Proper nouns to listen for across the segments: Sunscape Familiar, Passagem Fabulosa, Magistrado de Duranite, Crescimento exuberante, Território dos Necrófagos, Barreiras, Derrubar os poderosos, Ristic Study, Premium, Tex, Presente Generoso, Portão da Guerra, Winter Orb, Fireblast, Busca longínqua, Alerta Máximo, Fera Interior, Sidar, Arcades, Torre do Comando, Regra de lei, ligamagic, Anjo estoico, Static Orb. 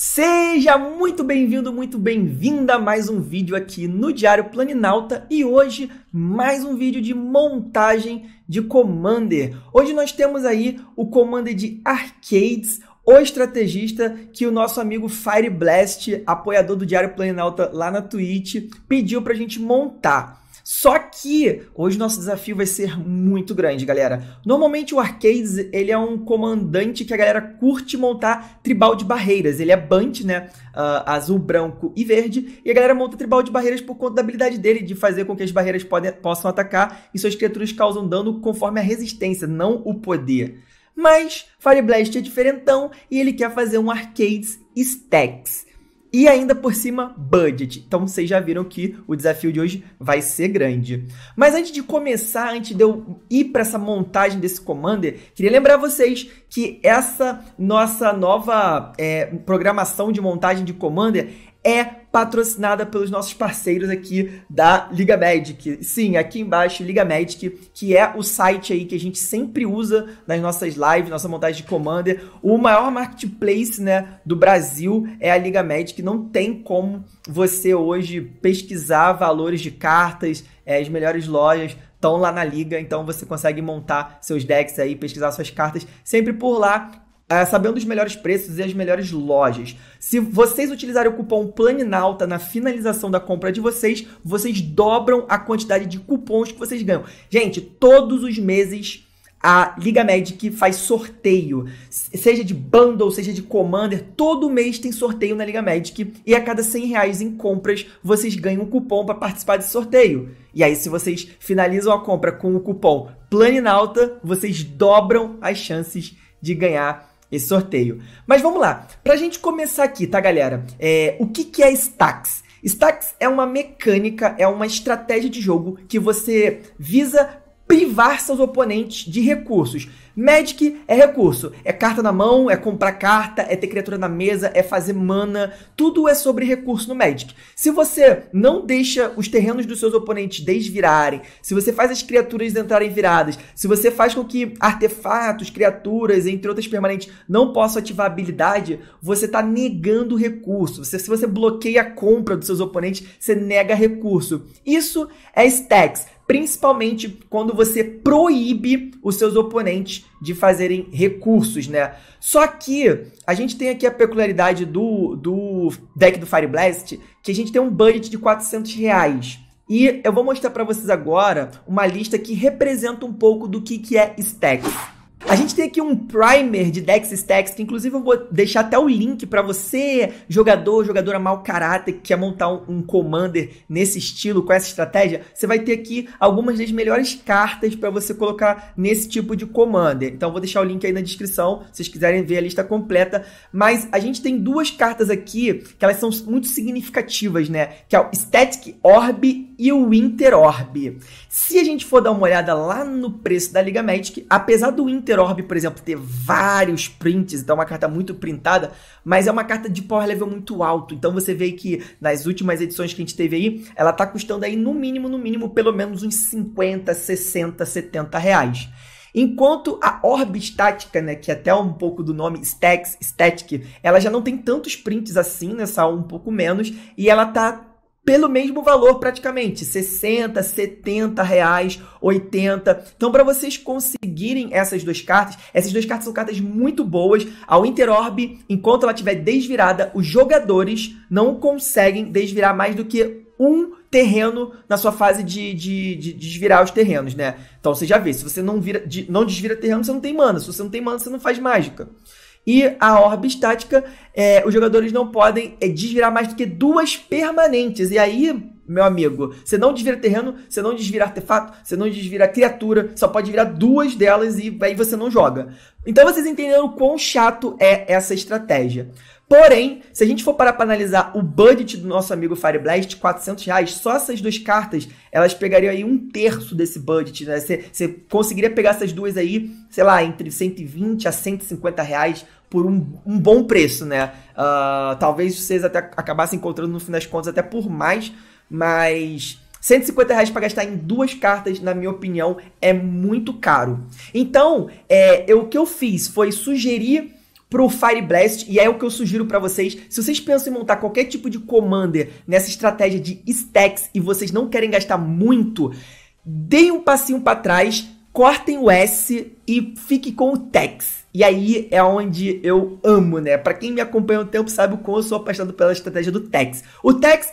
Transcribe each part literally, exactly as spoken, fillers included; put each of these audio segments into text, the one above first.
Seja muito bem-vindo, muito bem-vinda a mais um vídeo aqui no Diário Planinauta e hoje mais um vídeo de montagem de Commander. Hoje nós temos aí o Commander de Arcades, o estrategista que o nosso amigo Fireblast, apoiador do Diário Planinauta lá na Twitch, pediu pra gente montar. Só que hoje nosso desafio vai ser muito grande, galera. Normalmente o Arcades, ele é um comandante que a galera curte montar tribal de barreiras. Ele é Bunt, né? Uh, azul, branco e verde. E a galera monta tribal de barreiras por conta da habilidade dele de fazer com que as barreiras podem, possam atacar e suas criaturas causam dano conforme a resistência, não o poder. Mas Fireblast é diferentão e ele quer fazer um Arcades Stax. E ainda por cima, budget. Então vocês já viram que o desafio de hoje vai ser grande. Mas antes de começar, antes de eu ir para essa montagem desse Commander, queria lembrar vocês que essa nossa nova é, programação de montagem de Commander é patrocinada pelos nossos parceiros aqui da Liga Magic. Sim, aqui embaixo, Liga Magic, que é o site aí que a gente sempre usa nas nossas lives, nossa montagem de Commander. O maior marketplace, né, do Brasil é a Liga Magic. Não tem como você hoje pesquisar valores de cartas, é, as melhores lojas estão lá na Liga. Então você consegue montar seus decks aí, pesquisar suas cartas sempre por lá. Uh, sabendo os melhores preços e as melhores lojas. Se vocês utilizarem o cupom Planinauta na finalização da compra de vocês, vocês dobram a quantidade de cupons que vocês ganham. Gente, todos os meses a Liga Magic faz sorteio, seja de bundle, seja de Commander, todo mês tem sorteio na Liga Magic e a cada cem reais em compras vocês ganham um cupom para participar desse sorteio. E aí se vocês finalizam a compra com o cupom Planinauta, vocês dobram as chances de ganhar esse sorteio. Mas vamos lá, pra gente começar aqui, tá, galera? É, o que que é Stax? Stax é uma mecânica, é uma estratégia de jogo que você visa privar seus oponentes de recursos. Magic é recurso, é carta na mão, é comprar carta, é ter criatura na mesa, é fazer mana, tudo é sobre recurso no Magic. Se você não deixa os terrenos dos seus oponentes desvirarem, se você faz as criaturas entrarem viradas, se você faz com que artefatos, criaturas, entre outras permanentes, não possam ativar a habilidade, você está negando recurso. Você, se você bloqueia a compra dos seus oponentes, você nega recurso. Isso é Stax. Principalmente quando você proíbe os seus oponentes de fazerem recursos, né? Só que a gente tem aqui a peculiaridade do, do deck do Fireblast, que a gente tem um budget de quatrocentos reais. E eu vou mostrar para vocês agora uma lista que representa um pouco do que, que é Stax. A gente tem aqui um primer de decks Stax, que inclusive eu vou deixar até o link para você, jogador, jogadora mau caráter, que quer montar um, um Commander nesse estilo, com essa estratégia. Você vai ter aqui algumas das melhores cartas para você colocar nesse tipo de Commander. Então eu vou deixar o link aí na descrição, se vocês quiserem ver a lista completa. Mas a gente tem duas cartas aqui, que elas são muito significativas, né? Que é o Static Orb e o Winter Orb. Se a gente for dar uma olhada lá no preço da Liga Magic, apesar do Winter Orb, por exemplo, ter vários prints, então é uma carta muito printada, mas é uma carta de power level muito alto. Então você vê que nas últimas edições que a gente teve aí, ela tá custando aí no mínimo, no mínimo, pelo menos uns cinquenta, sessenta, setenta reais. Enquanto a Orb Estática, né, que até um pouco do nome Stax, Static, ela já não tem tantos prints assim, né, só um pouco menos, e ela tá pelo mesmo valor praticamente, sessenta, setenta reais, oitenta. Então para vocês conseguirem essas duas cartas, essas duas cartas são cartas muito boas. A Winter Orb, enquanto ela estiver desvirada, os jogadores não conseguem desvirar mais do que um terreno na sua fase de, de, de desvirar os terrenos, né? Então você já vê, se você não, vira, de, não desvira terreno, você não tem mana. Se você não tem mana, você não faz mágica. E a Orb Estática, é, os jogadores não podem é, desvirar mais do que duas permanentes. E aí, meu amigo, você não desvira terreno, você não desvira artefato, você não desvira criatura, só pode virar duas delas e aí você não joga. Então vocês entenderam o quão chato é essa estratégia. Porém, se a gente for parar para analisar o budget do nosso amigo Fireblast, quatrocentos reais, só essas duas cartas, elas pegariam aí um terço desse budget, né? Você, você conseguiria pegar essas duas aí, sei lá, entre cento e vinte a cento e cinquenta reais por um, um bom preço, né? Uh, talvez vocês até acabassem encontrando, no fim das contas, até por mais, mas cento e cinquenta reais para gastar em duas cartas, na minha opinião, é muito caro. Então, é, eu, o que eu fiz foi sugerir pro Fireblast, e é o que eu sugiro pra vocês. Se vocês pensam em montar qualquer tipo de Commander nessa estratégia de Stax e vocês não querem gastar muito, deem um passinho pra trás, cortem o S e fiquem com o Tex. E aí é onde eu amo, né? Pra quem me acompanha há um tempo sabe o quão eu sou apaixonado pela estratégia do Tex. O Tex,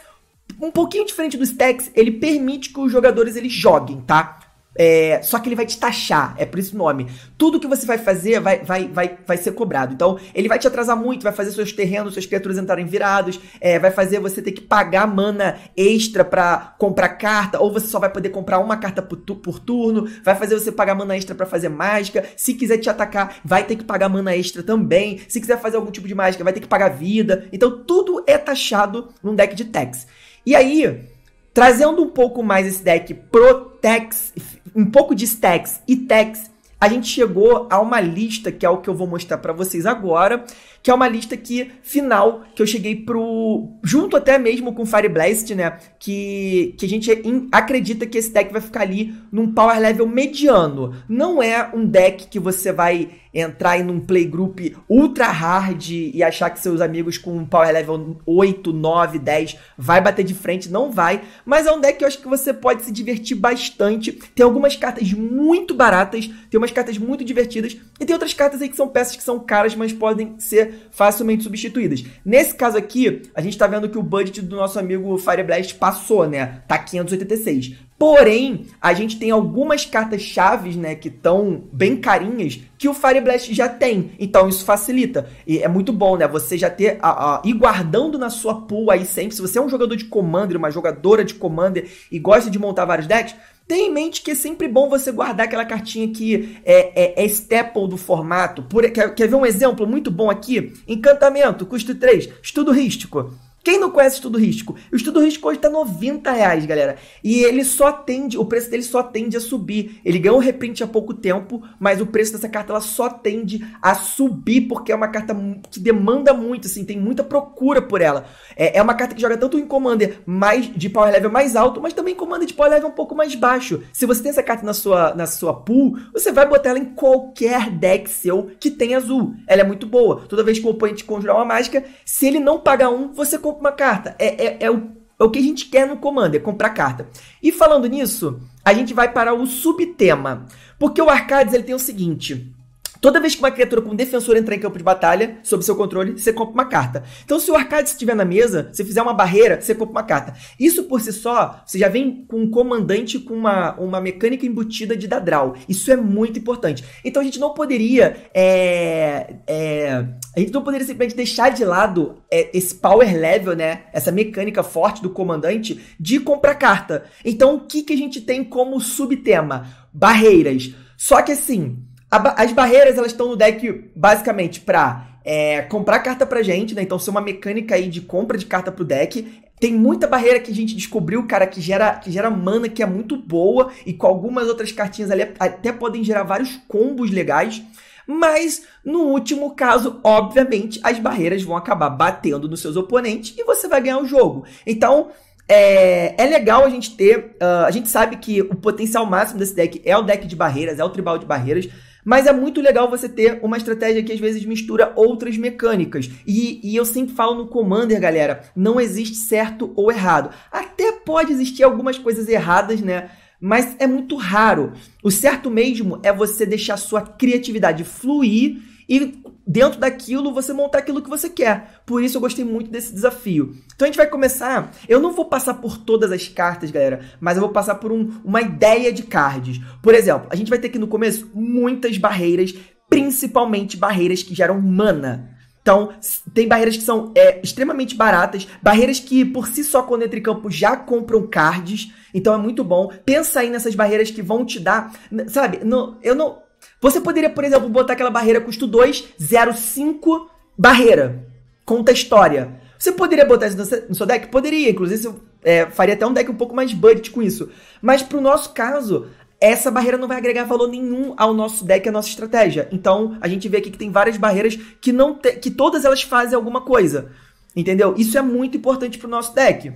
um pouquinho diferente do Stax, ele permite que os jogadores eles joguem, tá? É, só que ele vai te taxar, é por isso o nome. Tudo que você vai fazer vai, vai, vai, vai ser cobrado. Então, ele vai te atrasar muito, vai fazer seus terrenos, suas criaturas entrarem virados, é, vai fazer você ter que pagar mana extra pra comprar carta, ou você só vai poder comprar uma carta por, tu, por turno, vai fazer você pagar mana extra pra fazer mágica. Se quiser te atacar, vai ter que pagar mana extra também. Se quiser fazer algum tipo de mágica, vai ter que pagar vida. Então, tudo é taxado num deck de Tex. E aí, trazendo um pouco mais esse deck pro Tex, um pouco de Stax e Tex, a gente chegou a uma lista, que é o que eu vou mostrar pra vocês agora, que é uma lista que, final, que eu cheguei pro... junto até mesmo com o Fireblast, né? Que, que a gente acredita que esse deck vai ficar ali num power level mediano. Não é um deck que você vai entrar em um playgroup ultra hard e achar que seus amigos com power level oito, nove, dez vai bater de frente, não vai. Mas é um deck que eu acho que você pode se divertir bastante. Tem algumas cartas muito baratas, tem umas cartas muito divertidas e tem outras cartas aí que são peças que são caras, mas podem ser facilmente substituídas. Nesse caso aqui, a gente tá vendo que o budget do nosso amigo Fireblast passou, né? Tá quinhentos e oitenta e seis. Porém, a gente tem algumas cartas chaves, né, que estão bem carinhas, que o Fireblast já tem. Então, isso facilita. E é muito bom, né, você já ter, a, a, ir guardando na sua pool aí sempre. Se você é um jogador de Commander, uma jogadora de Commander e gosta de montar vários decks, tenha em mente que é sempre bom você guardar aquela cartinha que é, é, é staple do formato. Por, quer, quer ver um exemplo muito bom aqui? Encantamento, custo três, estudo rístico. Quem não conhece o estudo rístico? O estudo rístico hoje tá noventa reais, galera. E ele só tende, o preço dele só tende a subir. Ele ganhou um reprint há pouco tempo, mas o preço dessa carta ela só tende a subir, porque é uma carta que demanda muito, assim, tem muita procura por ela. É, é uma carta que joga tanto em Commander mais, de power level mais alto, mas também em Commander de power level um pouco mais baixo. Se você tem essa carta na sua, na sua pool, você vai botar ela em qualquer deck seu que tem azul. Ela é muito boa. Toda vez que o oponente conjurar uma mágica, se ele não pagar um, você compra uma carta. É, é, é, o, é o que a gente quer no Commander, comprar carta. E falando nisso, a gente vai para o subtema, porque o Arcades ele tem o seguinte: toda vez que uma criatura com um defensor entrar em campo de batalha, sob seu controle, você compra uma carta. Então, se o Arcades estiver na mesa, se fizer uma barreira, você compra uma carta. Isso por si só, você já vem com um comandante com uma, uma mecânica embutida de dar draw. Isso é muito importante. Então, a gente não poderia... É, é, a gente não poderia simplesmente deixar de lado é, esse power level, né? Essa mecânica forte do comandante de comprar carta. Então, o que, que a gente tem como subtema? Barreiras. Só que assim, as barreiras, elas estão no deck basicamente pra é, comprar carta pra gente, né? Então, ser uma mecânica aí de compra de carta pro deck. Tem muita barreira que a gente descobriu, cara, que gera, que gera mana, que é muito boa. E com algumas outras cartinhas ali, até podem gerar vários combos legais. Mas, no último caso, obviamente, as barreiras vão acabar batendo nos seus oponentes e você vai ganhar o jogo. Então... É, é legal a gente ter, uh, a gente sabe que o potencial máximo desse deck é o deck de barreiras, é o tribal de barreiras, mas é muito legal você ter uma estratégia que às vezes mistura outras mecânicas. E, e eu sempre falo no Commander, galera, não existe certo ou errado. Até pode existir algumas coisas erradas, né? Mas é muito raro. O certo mesmo é você deixar a sua criatividade fluir e dentro daquilo você montar aquilo que você quer. Por isso eu gostei muito desse desafio. Então a gente vai começar. Eu não vou passar por todas as cartas, galera, mas eu vou passar por um, uma ideia de cards. Por exemplo, a gente vai ter aqui no começo muitas barreiras, principalmente barreiras que geram mana. Então, tem barreiras que são é, extremamente baratas, barreiras que, por si só, quando entra em campo, já compram cards. Então, é muito bom. Pensa aí nessas barreiras que vão te dar... Sabe, no, eu não... Você poderia, por exemplo, botar aquela barreira custo dois, zero cinco, barreira. Conta história. Você poderia botar isso no seu deck? Poderia, inclusive, eu é, faria até um deck um pouco mais budget com isso. Mas, pro nosso caso... Essa barreira não vai agregar valor nenhum ao nosso deck, à nossa estratégia. Então, a gente vê aqui que tem várias barreiras que, não te... que todas elas fazem alguma coisa. Entendeu? Isso é muito importante pro nosso deck.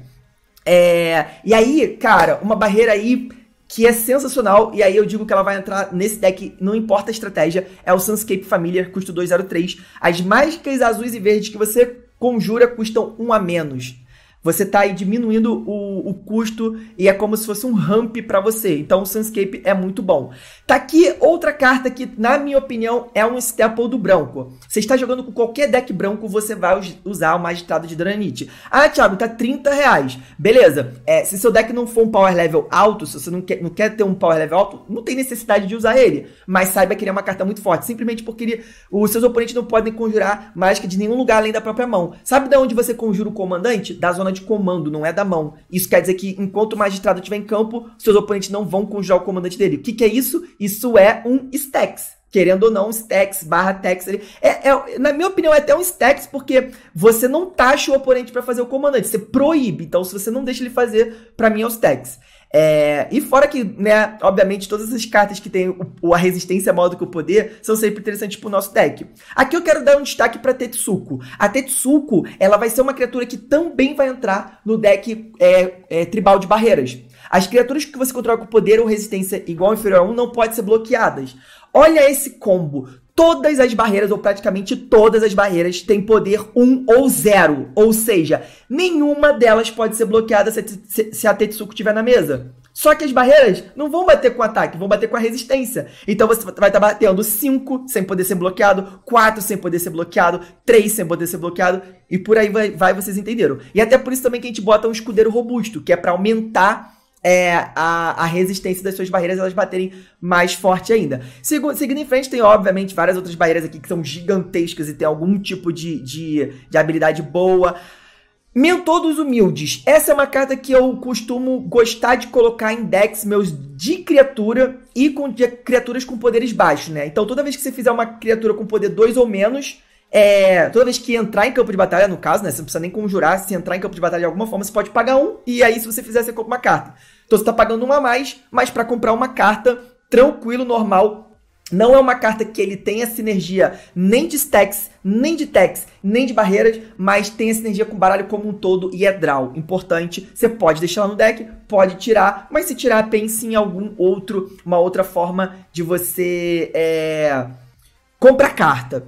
É... E aí, cara, uma barreira aí que é sensacional, e aí eu digo que ela vai entrar nesse deck, não importa a estratégia, é o Sunscape Familiar, custo dois zero três. As mágicas azuis e verdes que você conjura custam um a menos. Você tá aí diminuindo o, o custo e é como se fosse um ramp para você. Então o Sunscape é muito bom. Tá aqui outra carta que, na minha opinião, é um staple do branco. Você está jogando com qualquer deck branco, você vai usar o Magistrado de Duranite. Ah, Thiago, tá trinta reais. Beleza. É, se seu deck não for um power level alto, se você não quer, não quer ter um power level alto, não tem necessidade de usar ele. Mas saiba que ele é uma carta muito forte. Simplesmente porque ele, os seus oponentes não podem conjurar mágica de nenhum lugar além da própria mão. Sabe de onde você conjura o comandante? Da zona de comando, não é da mão. Isso quer dizer que enquanto o magistrado estiver em campo, seus oponentes não vão conjurar o comandante dele. O que, que é isso? Isso é um Stax. Querendo ou não, Stax, barra Tex. É, é, na minha opinião, é até um Stax, porque você não taxa o oponente para fazer o comandante, você proíbe. Então, se você não deixa ele fazer, para mim é um Stax. É, e fora que, né, obviamente, todas as cartas que tem o, a resistência maior do que o poder são sempre interessantes pro nosso deck. Aqui eu quero dar um destaque pra Tetsuko. A Tetsuko, ela vai ser uma criatura que também vai entrar no deck é, é, tribal de barreiras. As criaturas que você controla com poder ou resistência igual ou inferior a um não podem ser bloqueadas. Olha esse combo. Todas as barreiras, ou praticamente todas as barreiras, têm poder um ou zero. Ou seja, nenhuma delas pode ser bloqueada se a Tetsuko estiver na mesa. Só que as barreiras não vão bater com ataque, vão bater com a resistência. Então você vai estar batendo cinco sem poder ser bloqueado, quatro sem poder ser bloqueado, três sem poder ser bloqueado, e por aí vai, vai, vocês entenderam. E até por isso também que a gente bota um escudeiro robusto, que é para aumentar... É, a, a resistência das suas barreiras, elas baterem mais forte ainda. Segu, seguindo em frente, tem obviamente várias outras barreiras aqui que são gigantescas e tem algum tipo de, de, de habilidade boa. Mentor dos humildes. Essa é uma carta que eu costumo gostar de colocar em decks meus de criatura e com de, criaturas com poderes baixos, né? Então toda vez que você fizer uma criatura com poder dois ou menos... É, toda vez que entrar em campo de batalha, no caso, né, você não precisa nem conjurar, se entrar em campo de batalha de alguma forma, você pode pagar um, e aí se você fizer, você compra uma carta. Então você tá pagando uma a mais, mas para comprar uma carta, tranquilo, normal. Não é uma carta que ele tenha sinergia nem de stacks, nem de techs, nem de barreiras, mas tem a sinergia com o baralho como um todo e é draw. Importante, você pode deixar ela no deck, pode tirar, mas se tirar, pense em algum outro, uma outra forma de você é, comprar carta.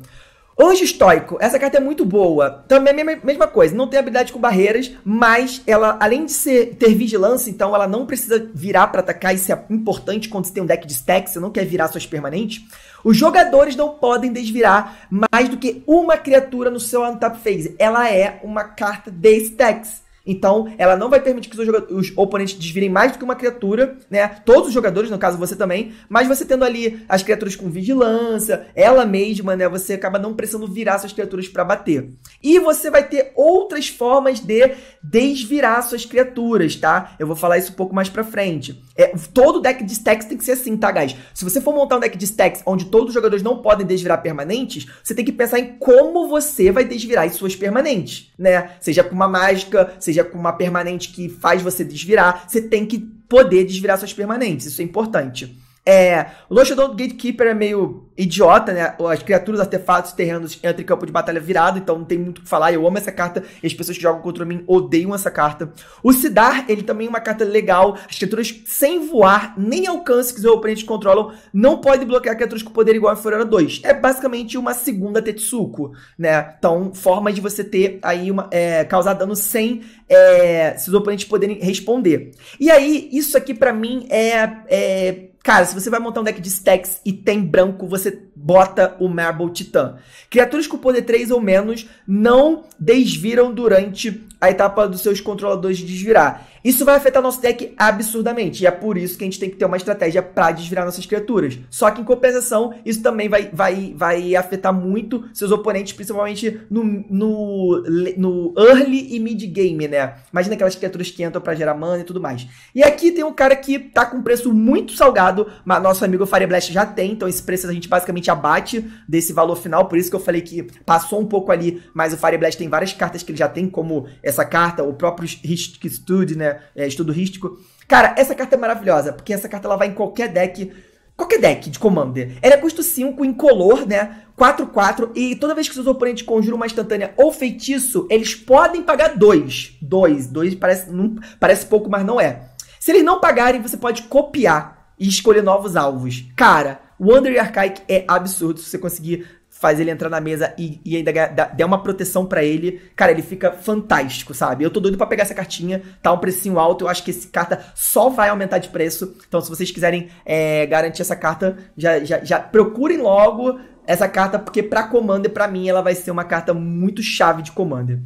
Anjo estoico, essa carta é muito boa, também é a mesma coisa, não tem habilidade com barreiras, mas ela, além de ser, ter vigilância, então ela não precisa virar para atacar, isso é importante quando você tem um deck de stacks, você não quer virar suas permanentes. Os jogadores não podem desvirar mais do que uma criatura no seu untap phase, ela é uma carta de stacks. Então, ela não vai permitir que os, os oponentes desvirem mais do que uma criatura, né? Todos os jogadores, no caso você também, mas você tendo ali as criaturas com vigilância, ela mesma, né? Você acaba não precisando virar suas criaturas para bater. E você vai ter outras formas de desvirar suas criaturas, tá? Eu vou falar isso um pouco mais pra frente. É, todo deck de stacks tem que ser assim, tá, guys? Se você for montar um deck de stacks onde todos os jogadores não podem desvirar permanentes, você tem que pensar em como você vai desvirar as suas permanentes, né? Seja com uma mágica, seja seja com uma permanente que faz você desvirar, você tem que poder desvirar suas permanentes, isso é importante. É, o Luxodonte Gatekeeper é meio idiota, né? As criaturas, artefatos, terrenos entram em campo de batalha virado, então não tem muito o que falar, eu amo essa carta, e as pessoas que jogam contra mim odeiam essa carta. O Sidar, ele também é uma carta legal, as criaturas sem voar, nem alcance que os oponentes controlam, não podem bloquear criaturas com poder igual a Inferior a dois. É basicamente uma segunda Tetsuko, né? Então, forma de você ter aí, uma, é, causar dano sem é, seus oponentes poderem responder. E aí, isso aqui pra mim é... é cara, se você vai montar um deck de stacks e tem branco, você bota o Marble Titan. Criaturas com poder três ou menos não desviram durante a etapa dos seus controladores de desvirar. Isso vai afetar nosso deck absurdamente, e é por isso que a gente tem que ter uma estratégia para desvirar nossas criaturas. Só que, em compensação, isso também vai, vai, vai afetar muito seus oponentes, principalmente no, no, no early e mid game, né? Imagina aquelas criaturas que entram para gerar mana e tudo mais. E aqui tem um cara que tá com um preço muito salgado, mas nosso amigo Fireblast já tem, então esse preço a gente basicamente abate desse valor final, por isso que eu falei que passou um pouco ali, mas o Fireblast tem várias cartas que ele já tem, como essa carta, o próprio Ristic Study, né? É, estudo rístico. Cara, essa carta é maravilhosa, porque essa carta ela vai em qualquer deck, qualquer deck de Commander. Ela é custo cinco, incolor, né? quatro, quatro, e toda vez que seus oponentes conjuram uma instantânea ou feitiço, eles podem pagar dois. dois, dois parece, parece pouco, mas não é. Se eles não pagarem, você pode copiar e escolher novos alvos. Cara, o Wandering Archaic é absurdo se você conseguir fazer ele entrar na mesa e, e ainda der uma proteção pra ele. Cara, ele fica fantástico, sabe? Eu tô doido pra pegar essa cartinha, tá um precinho alto, eu acho que essa carta só vai aumentar de preço. Então, se vocês quiserem é, garantir essa carta, já, já, já procurem logo essa carta, porque pra Commander, pra mim, ela vai ser uma carta muito chave de Commander.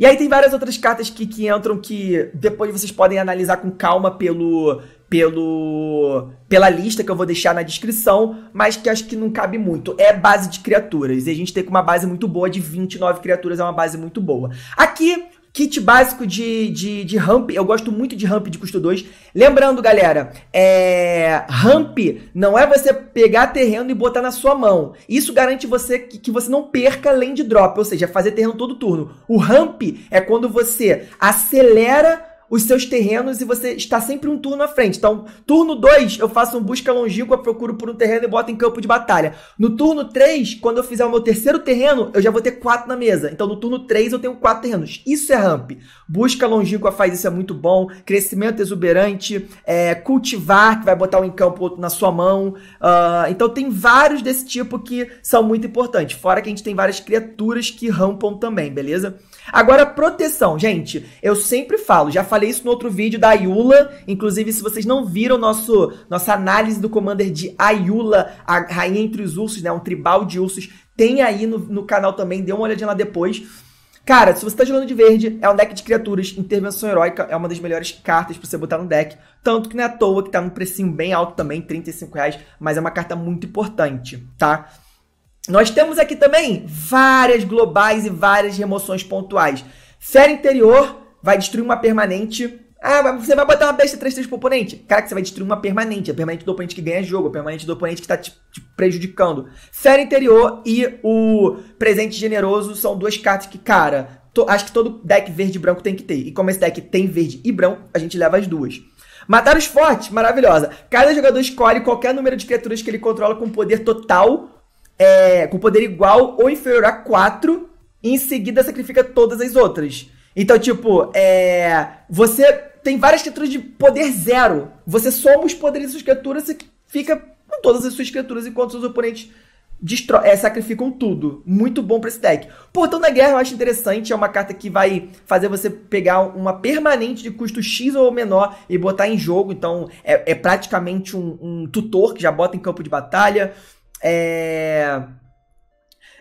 E aí tem várias outras cartas que, que entram que depois vocês podem analisar com calma pelo, pelo, pela lista que eu vou deixar na descrição, mas que acho que não cabe muito. É base de criaturas, e a gente tem uma base muito boa de vinte e nove criaturas, é uma base muito boa. Aqui, kit básico de, de, de ramp, eu gosto muito de ramp de custo dois. Lembrando, galera, é, ramp não é você pegar terreno e botar na sua mão. Isso garante você que, que você não perca land drop, ou seja, fazer terreno todo turno. O ramp é quando você acelera os seus terrenos e você está sempre um turno à frente. Então, turno dois, eu faço um busca longínqua, procuro por um terreno e boto em campo de batalha. No turno três, quando eu fizer o meu terceiro terreno, eu já vou ter quatro na mesa. Então, no turno três, eu tenho quatro terrenos. Isso é ramp. Busca longínqua faz isso, é muito bom. Crescimento exuberante, é, cultivar, que vai botar um em campo, outro na sua mão. Uh, então, tem vários desse tipo que são muito importantes. Fora que a gente tem várias criaturas que rampam também, beleza? Agora, proteção. Gente, eu sempre falo, já falei isso no outro vídeo da Ayula. Inclusive, se vocês não viram nosso, nossa análise do Commander de Ayula, a rainha entre os ursos, né? Um tribal de ursos, tem aí no, no canal também, dê uma olhadinha lá depois. Cara, se você tá jogando de verde, é um deck de criaturas. Intervenção Heroica é uma das melhores cartas pra você botar no deck. Tanto que não é à toa que tá num precinho bem alto também, trinta e cinco reais, mas é uma carta muito importante, tá? Nós temos aqui também várias globais e várias remoções pontuais. Fera Interior vai destruir uma permanente. Ah, você vai botar uma besta três três pro oponente? Cara, que você vai destruir uma permanente. É a permanente do oponente que ganha jogo, é a permanente do oponente que tá te, te prejudicando. Fera Interior e o Presente Generoso são duas cartas que, cara, to, acho que todo deck verde e branco tem que ter. E como esse deck tem verde e branco, a gente leva as duas. Matar os fortes, maravilhosa. Cada jogador escolhe qualquer número de criaturas que ele controla com poder total... É, com poder igual ou inferior a quatro, e em seguida sacrifica todas as outras. Então, tipo, é, você tem várias criaturas de poder zero. Você soma os poderes das suas criaturas e fica com todas as suas criaturas, enquanto seus oponentes é, sacrificam tudo. Muito bom pra esse deck. Portão da Guerra eu acho interessante, é uma carta que vai fazer você pegar uma permanente de custo X ou menor e botar em jogo. Então, é, é praticamente um, um tutor que já bota em campo de batalha. É...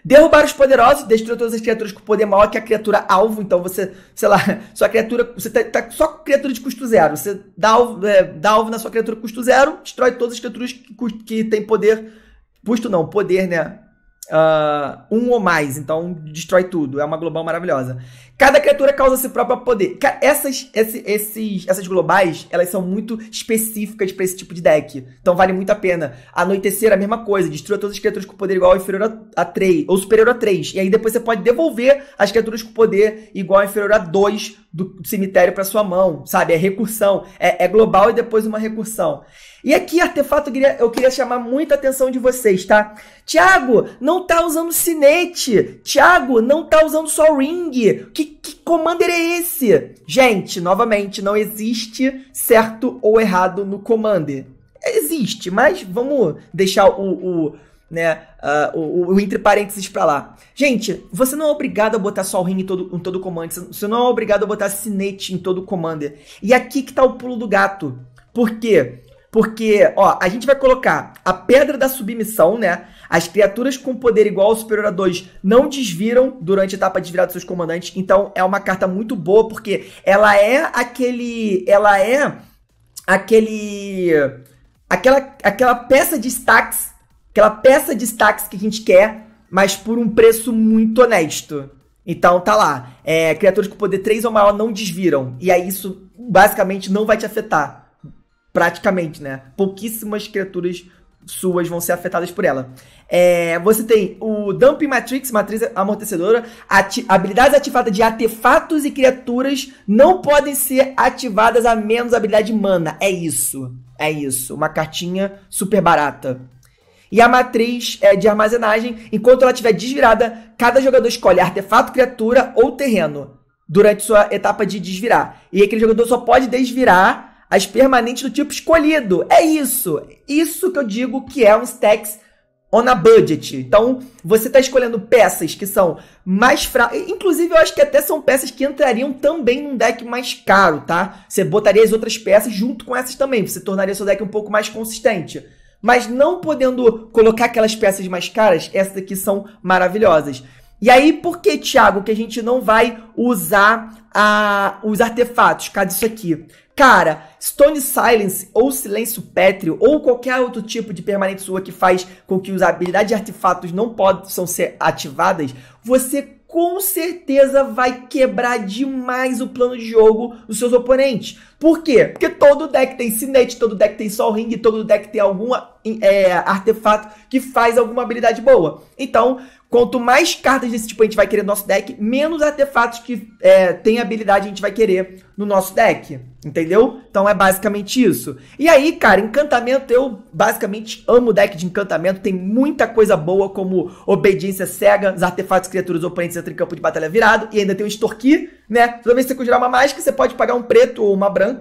Derrubar os poderosos, destruir todas as criaturas com poder maior que a criatura alvo. Então você, sei lá, sua criatura, você tá, tá só com criatura de custo zero. Você dá alvo, é, dá alvo na sua criatura custo zero, destrói todas as criaturas que, que tem poder, custo não, poder, né? Uh, um ou mais, então destrói tudo. É uma global maravilhosa. Cada criatura causa seu próprio poder. Essas, esse, esses, essas globais, elas são muito específicas pra esse tipo de deck. Então vale muito a pena. Anoitecer, a mesma coisa. Destrua todas as criaturas com poder igual ou inferior a três, ou superior a três. E aí depois você pode devolver as criaturas com poder igual ou inferior a dois do cemitério pra sua mão, sabe? É recursão. É, é global e depois uma recursão. E aqui, artefato, eu queria, eu queria chamar muita atenção de vocês, tá? Thiago, não tá usando sinete. Thiago, não tá usando só ring. Que, que Commander é esse? Gente, novamente, não existe certo ou errado no Commander. Existe, mas vamos deixar o... o né, uh, o, o entre parênteses pra lá. Gente, você não é obrigado a botar só o ring em todo, em todo Commander. Você não é obrigado a botar sinete em todo Commander. E aqui que tá o pulo do gato. Por quê? Porque, ó, a gente vai colocar a Pedra da Submissão, né? As criaturas com poder igual ou superior a dois não desviram durante a etapa de virada dos seus comandantes. Então, é uma carta muito boa, porque ela é aquele... Ela é aquele... Aquela, aquela peça de Stax, aquela peça de Stax que a gente quer, mas por um preço muito honesto. Então, tá lá. É, criaturas com poder três ou maior não desviram. E aí, isso basicamente não vai te afetar. Praticamente, né? Pouquíssimas criaturas suas vão ser afetadas por ela. É, você tem o Dumping Matrix, matriz amortecedora. Ati habilidades ativadas de artefatos e criaturas não podem ser ativadas a menos habilidade mana. É isso. É isso. Uma cartinha super barata. E a matriz é, de armazenagem. Enquanto ela estiver desvirada, cada jogador escolhe artefato, criatura ou terreno durante sua etapa de desvirar. E aquele jogador só pode desvirar as permanentes do tipo escolhido. É isso. Isso que eu digo que é um Stax on a budget. Então, você está escolhendo peças que são mais fracas. Inclusive, eu acho que até são peças que entrariam também num deck mais caro, tá? Você botaria as outras peças junto com essas também. Você tornaria seu deck um pouco mais consistente. Mas não podendo colocar aquelas peças mais caras, essas aqui são maravilhosas. E aí, por que, Thiago, que a gente não vai usar a, os artefatos? Cadê isso aqui? Cara, Stone Silence ou Silêncio Pétreo ou qualquer outro tipo de permanente sua que faz com que as habilidades de artefatos não possam ser ativadas, você com certeza vai quebrar demais o plano de jogo dos seus oponentes. Por quê? Porque todo deck tem Sinete, todo deck tem Sol Ring, todo deck tem algum é, artefato que faz alguma habilidade boa. Então, quanto mais cartas desse tipo a gente vai querer no nosso deck, menos artefatos que é, tem habilidade a gente vai querer no nosso deck, entendeu? Então é basicamente isso. E aí, cara, encantamento, eu basicamente amo deck de encantamento, tem muita coisa boa como obediência cega, os artefatos e criaturas oponentes entram em campo de batalha virado, e ainda tem o extorquir, né? Toda vez que você conjurar uma mágica, você pode pagar um preto ou uma branca.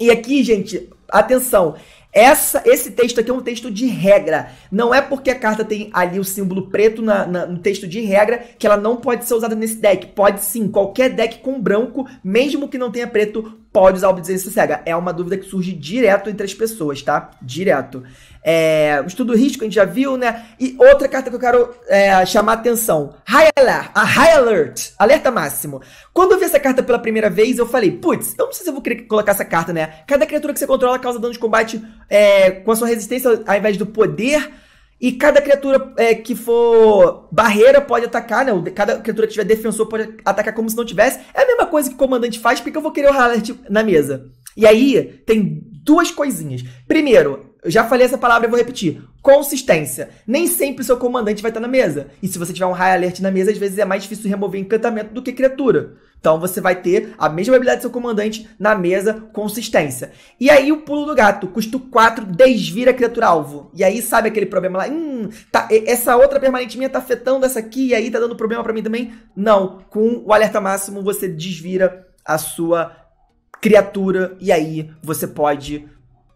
E aqui, gente, atenção, Essa, esse texto aqui é um texto de regra. Não é porque a carta tem ali o símbolo preto na, na, no texto de regra que ela não pode ser usada nesse deck. Pode sim, qualquer deck com branco, mesmo que não tenha preto, pode usar obediência cega. É uma dúvida que surge direto entre as pessoas, tá? Direto. É, o estudo risco a gente já viu, né? E outra carta que eu quero é, chamar a atenção. High Alert, a High Alert, Alerta Máximo. Quando eu vi essa carta pela primeira vez, eu falei, putz, eu não sei se eu vou querer colocar essa carta, né? Cada criatura que você controla causa dano de combate é, com a sua resistência ao invés do poder. E cada criatura é, que for barreira pode atacar, né? Cada criatura que tiver defensor pode atacar como se não tivesse. É a mesma coisa que o comandante faz, porque eu vou querer o High Alert na mesa. E aí, tem duas coisinhas. Primeiro, eu já falei essa palavra e vou repetir. Consistência. Nem sempre o seu comandante vai estar na mesa. E se você tiver um High Alert na mesa, às vezes é mais difícil remover encantamento do que criatura. Então você vai ter a mesma habilidade do seu comandante na mesa, consistência. E aí o pulo do gato, custo quatro, desvira a criatura alvo. E aí sabe aquele problema lá? Hum, tá, essa outra permanente minha tá afetando essa aqui e aí tá dando problema pra mim também? Não. Com o Alerta Máximo você desvira a sua criatura e aí você pode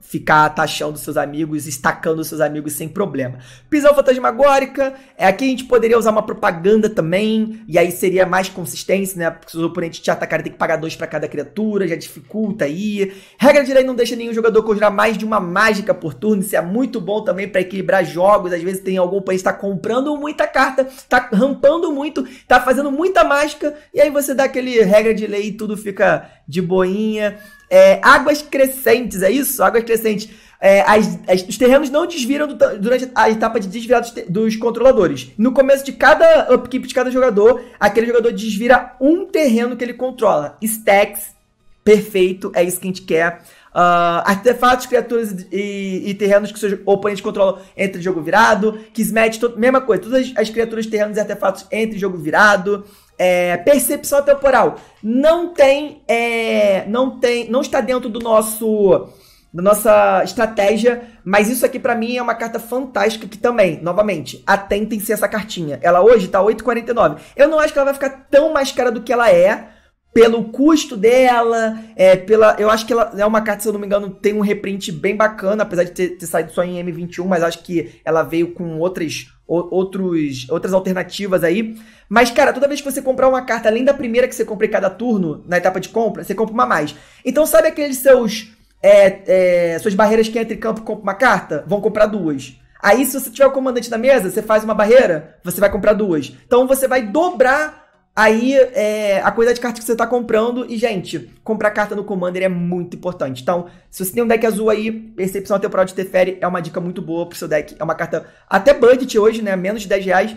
ficar taxando seus amigos, estacando seus amigos sem problema. Prisão fantasmagórica, é, aqui a gente poderia usar uma propaganda também, e aí seria mais consistência, né? Porque se os oponentes te atacarem, tem que pagar dois pra cada criatura, já dificulta aí. Regra de lei não deixa nenhum jogador conjurar mais de uma mágica por turno, isso é muito bom também pra equilibrar jogos, às vezes tem algum país que tá comprando muita carta, tá rampando muito, tá fazendo muita mágica, e aí você dá aquele regra de lei e tudo fica de boinha. É, águas crescentes, é isso? Águas crescentes. É, as, as, os terrenos não desviram do, durante a etapa de desvirar dos, te, dos controladores. No começo de cada upkeep de cada jogador, aquele jogador desvira um terreno que ele controla. Stacks, perfeito, é isso que a gente quer. Uh, artefatos, criaturas e, e terrenos que seus oponentes controlam entre jogo virado. Kismet, todo, mesma coisa. Todas as, as criaturas, terrenos e artefatos entre jogo virado. É, percepção temporal não tem, é, não tem, não está dentro do nosso, da nossa estratégia, mas isso aqui pra mim é uma carta fantástica que também, novamente, atentem-se a essa cartinha. Ela hoje tá oito e quarenta e nove. Eu não acho que ela vai ficar tão mais cara do que ela é, pelo custo dela, é, pela, eu acho que ela é uma carta, se eu não me engano, tem um reprint bem bacana, apesar de ter, ter saído só em M vinte e um, mas acho que ela veio com outras... Outros, outras alternativas aí. Mas, cara, toda vez que você comprar uma carta, além da primeira que você compra em cada turno, na etapa de compra, você compra uma a mais. Então, sabe aqueles seus... É, é, suas barreiras que entram em campo e compram uma carta? Vão comprar duas. Aí, se você tiver o comandante na mesa, você faz uma barreira, você vai comprar duas. Então, você vai dobrar aí é, a quantidade de cartas que você tá comprando. E, gente, comprar carta no Commander é muito importante. Então, se você tem um deck azul aí, Percepção Temporal de Teferi é uma dica muito boa pro seu deck. É uma carta até budget hoje, né? Menos de dez reais.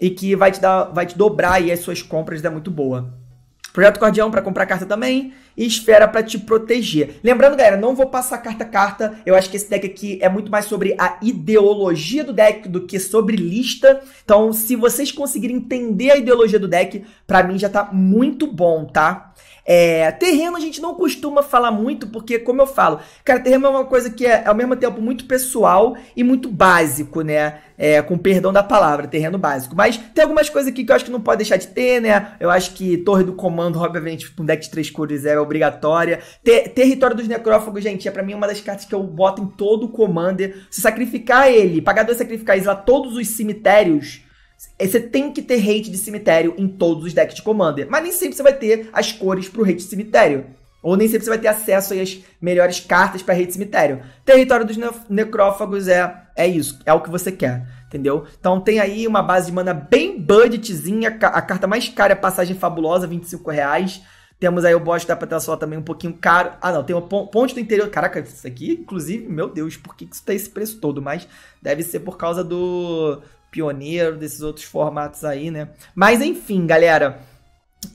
E que vai te, dar, vai te dobrar aí as suas compras, é muito boa. Projeto Guardião para comprar carta também. E Esfera para te proteger. Lembrando, galera, não vou passar carta a carta. Eu acho que esse deck aqui é muito mais sobre a ideologia do deck do que sobre lista. Então, se vocês conseguirem entender a ideologia do deck, pra mim já tá muito bom, tá? É, terreno a gente não costuma falar muito, porque, como eu falo, cara, terreno é uma coisa que é, ao mesmo tempo, muito pessoal e muito básico, né? É, com perdão da palavra, terreno básico. Mas tem algumas coisas aqui que eu acho que não pode deixar de ter, né? Eu acho que Torre do Comando, obviamente, com um deck de três cores é obrigatória. Ter Território dos Necrófagos, gente, é pra mim uma das cartas que eu boto em todo o Commander. Se sacrificar ele, pagar dois sacrificais lá todos os cemitérios, você tem que ter hate de cemitério em todos os decks de Commander. Mas nem sempre você vai ter as cores pro hate de cemitério. Ou nem sempre você vai ter acesso aí às melhores cartas pra hate de cemitério. Território dos ne necrófagos é, é isso, é o que você quer, entendeu? Então tem aí uma base de mana bem budgetzinha, a carta mais cara é Passagem Fabulosa, vinte e cinco reais. Temos aí o boss da Patrasol também um pouquinho caro. Ah não, tem uma Ponte do Interior, caraca, isso aqui, inclusive, meu Deus, por que isso tá esse preço todo? Mas deve ser por causa do Pioneiro, desses outros formatos aí, né? Mas enfim, galera,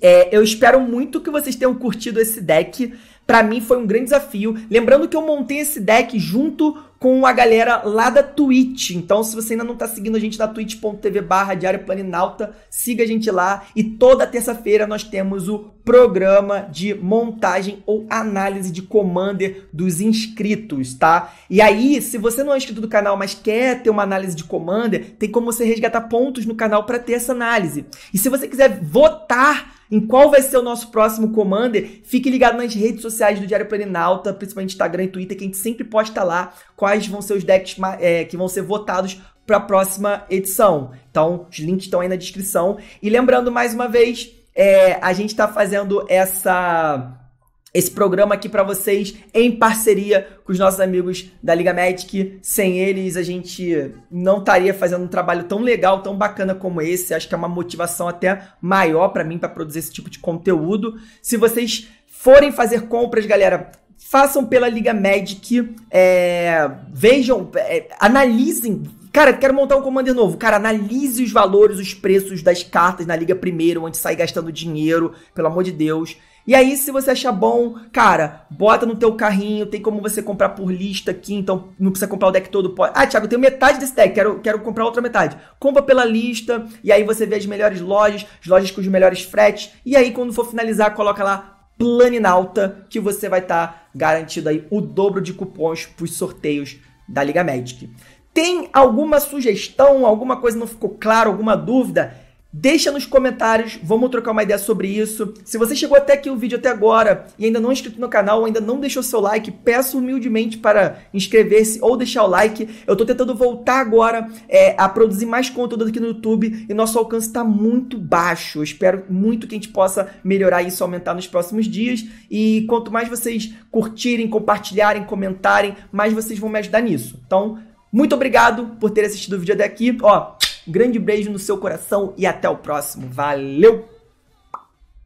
é, eu espero muito que vocês tenham curtido esse deck. Pra mim foi um grande desafio. Lembrando que eu montei esse deck junto com a galera lá da Twitch. Então, se você ainda não tá seguindo a gente na twitch.tv barra Diário Planinauta, siga a gente lá. E toda terça-feira nós temos o programa de montagem ou análise de Commander dos inscritos, tá? E aí, se você não é inscrito do canal, mas quer ter uma análise de Commander, tem como você resgatar pontos no canal pra ter essa análise. E se você quiser votar em qual vai ser o nosso próximo Commander, fique ligado nas redes sociais do Diário Planinauta, principalmente Instagram e Twitter, que a gente sempre posta lá quais vão ser os decks é, que vão ser votados para a próxima edição. Então, os links estão aí na descrição. E lembrando mais uma vez, é, a gente está fazendo essa... esse programa aqui para vocês em parceria com os nossos amigos da Liga Magic. Sem eles a gente não estaria fazendo um trabalho tão legal, tão bacana como esse. Acho que é uma motivação até maior para mim para produzir esse tipo de conteúdo. Se vocês forem fazer compras, galera, façam pela Liga Magic, é, vejam, é, analisem. Cara, quero montar um Commander novo. Cara, analise os valores, os preços das cartas na Liga primeiro, antes de sair gastando dinheiro, pelo amor de Deus. E aí, se você achar bom, cara, bota no teu carrinho, tem como você comprar por lista aqui, então não precisa comprar o deck todo. Pode... Ah, Thiago, eu tenho metade desse deck, quero, quero comprar outra metade. Compra pela lista, e aí você vê as melhores lojas, as lojas com os melhores fretes, e aí quando for finalizar, coloca lá Planinauta, que você vai estar tá garantido aí o dobro de cupons para os sorteios da Liga Magic. Tem alguma sugestão, alguma coisa não ficou claro, alguma dúvida? Deixa nos comentários, vamos trocar uma ideia sobre isso. Se você chegou até aqui o vídeo até agora e ainda não é inscrito no canal, ainda não deixou seu like, peço humildemente para inscrever-se ou deixar o like. Eu tô tentando voltar agora é, a produzir mais conteúdo aqui no YouTube e nosso alcance está muito baixo. Eu espero muito que a gente possa melhorar isso, aumentar nos próximos dias. E quanto mais vocês curtirem, compartilharem, comentarem, mais vocês vão me ajudar nisso. Então, muito obrigado por ter assistido o vídeo até aqui. Ó, um grande beijo no seu coração e até o próximo. Valeu!